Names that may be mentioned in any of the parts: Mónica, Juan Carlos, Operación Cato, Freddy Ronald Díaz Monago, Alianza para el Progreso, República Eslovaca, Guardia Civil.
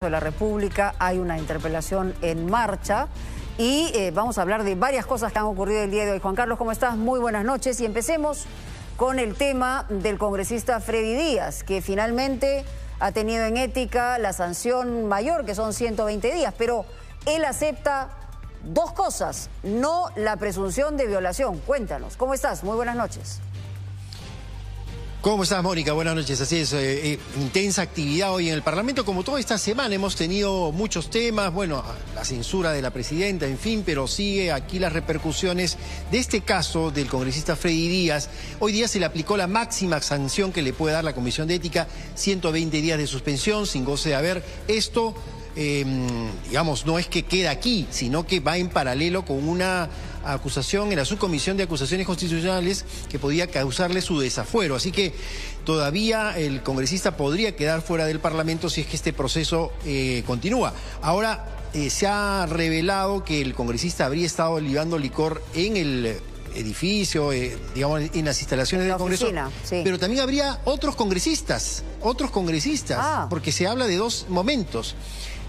De la República, hay una interpelación en marcha y vamos a hablar de varias cosas que han ocurrido el día de hoy. Juan Carlos, ¿cómo estás? Muy buenas noches y empecemos con el tema del congresista Freddy Díaz, que finalmente ha tenido en ética la sanción mayor, que son 120 días, pero él acepta dos cosas, no la presunción de violación. Cuéntanos, ¿cómo estás? Muy buenas noches. ¿Cómo estás, Mónica? Buenas noches. Así es, intensa actividad hoy en el Parlamento, como toda esta semana hemos tenido muchos temas, bueno, la censura de la presidenta, en fin, pero sigue aquí las repercusiones de este caso del congresista Freddy Díaz. Hoy día se le aplicó la máxima sanción que le puede dar la Comisión de Ética, 120 días de suspensión sin goce de haber. Esto, digamos, no es que queda aquí, sino que va en paralelo con una acusación en la subcomisión de acusaciones constitucionales que podía causarle su desafuero. Así que todavía el congresista podría quedar fuera del Parlamento si es que este proceso continúa. Ahora se ha revelado que el congresista habría estado libando licor en el edificio, digamos, en las instalaciones del Congreso, sí. Pero también habría otros congresistas, porque se habla de dos momentos.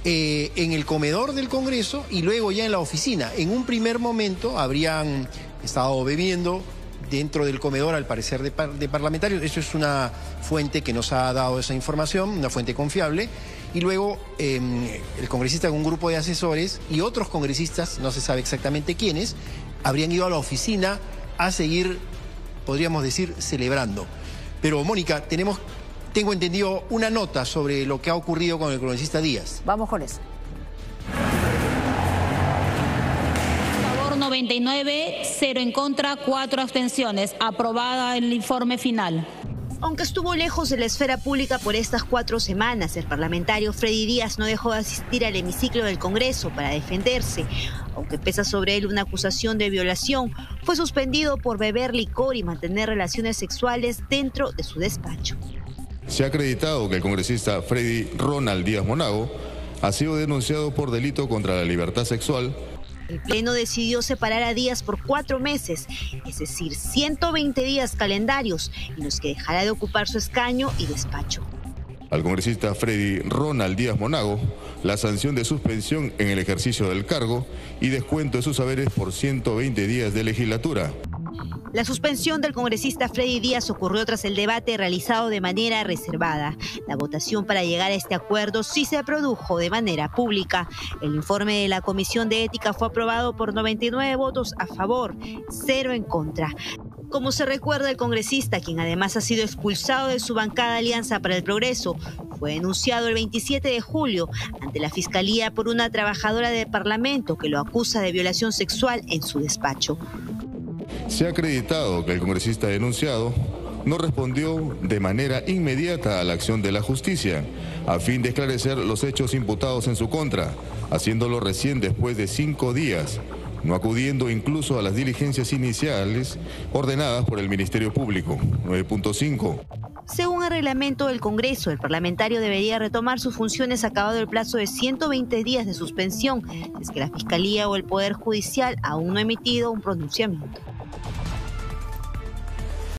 En el comedor del Congreso y luego ya en la oficina. En un primer momento habrían estado bebiendo dentro del comedor, al parecer de parlamentarios. Eso es una fuente que nos ha dado esa información, una fuente confiable. Y luego el congresista con un grupo de asesores y otros congresistas, no se sabe exactamente quiénes, habrían ido a la oficina a seguir, podríamos decir, celebrando. Pero, Mónica, tengo entendido una nota sobre lo que ha ocurrido con el congresista Díaz. Vamos con eso. A favor 99, 0 en contra, 4 abstenciones. Aprobada el informe final. Aunque estuvo lejos de la esfera pública por estas 4 semanas, el parlamentario Freddy Díaz no dejó de asistir al hemiciclo del Congreso para defenderse. Aunque pesa sobre él una acusación de violación, fue suspendido por beber licor y mantener relaciones sexuales dentro de su despacho. Se ha acreditado que el congresista Freddy Ronald Díaz Monago ha sido denunciado por delito contra la libertad sexual. El Pleno decidió separar a Díaz por 4 meses, es decir, 120 días calendarios, en los que dejará de ocupar su escaño y despacho. Al congresista Freddy Ronald Díaz Monago, la sanción de suspensión en el ejercicio del cargo y descuento de sus haberes por 120 días de legislatura. La suspensión del congresista Freddy Díaz ocurrió tras el debate realizado de manera reservada. La votación para llegar a este acuerdo sí se produjo de manera pública. El informe de la Comisión de Ética fue aprobado por 99 votos a favor, 0 en contra. Como se recuerda, el congresista, quien además ha sido expulsado de su bancada Alianza para el Progreso, fue denunciado el 27 de julio ante la Fiscalía por una trabajadora del Parlamento que lo acusa de violación sexual en su despacho. Se ha acreditado que el congresista denunciado no respondió de manera inmediata a la acción de la justicia a fin de esclarecer los hechos imputados en su contra, haciéndolo recién después de 5 días, no acudiendo incluso a las diligencias iniciales ordenadas por el Ministerio Público, 9.5. Según el reglamento del Congreso, el parlamentario debería retomar sus funciones acabado el plazo de 120 días de suspensión, si es que la Fiscalía o el Poder Judicial aún no ha emitido un pronunciamiento.